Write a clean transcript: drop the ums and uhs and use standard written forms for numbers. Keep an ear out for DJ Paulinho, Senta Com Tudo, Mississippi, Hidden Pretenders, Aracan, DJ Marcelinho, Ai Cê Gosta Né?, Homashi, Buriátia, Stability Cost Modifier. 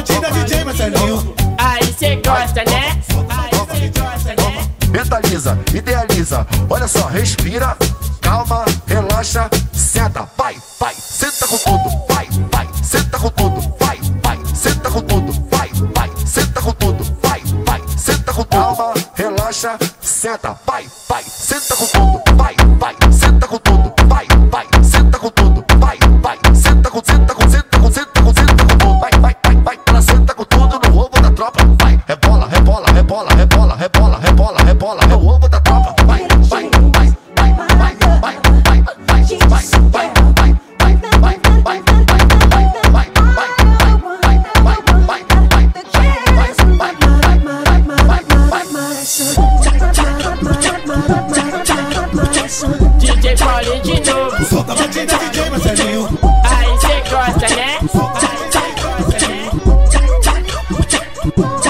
Bandida DJ Marcelinho. Aí cê gosta, né? Aí cê gosta, né? Mentaliza, idealiza, olha só, respira, calma, relaxa, senta, vai, vai, senta com tudo, vai, vai, senta com tudo, vai, vai, senta com tudo, vai, vai, senta com tudo, vai, vai, senta com tudo, calma, relaxa, senta, vai, vai, senta com tudo, vai, vai, senta com tudo, vai, vai, senta com tudo, vai, vai, senta com, senta com, senta com, senta com, senta com tudo, vai, vai, vai, vai, ela senta com tudo no ovo da tropa, vai, rebola, rebola, rebola, rebola, rebola, rebola, rebola, é o ovo da tropa, vai, vai, vai, vai, vai, vai, vai, vai, vai, vai. DJ Paulinho de novo. Solta a batida, DJ Marcelinho. Aí cê gosta, né? Aí cê gosta, né?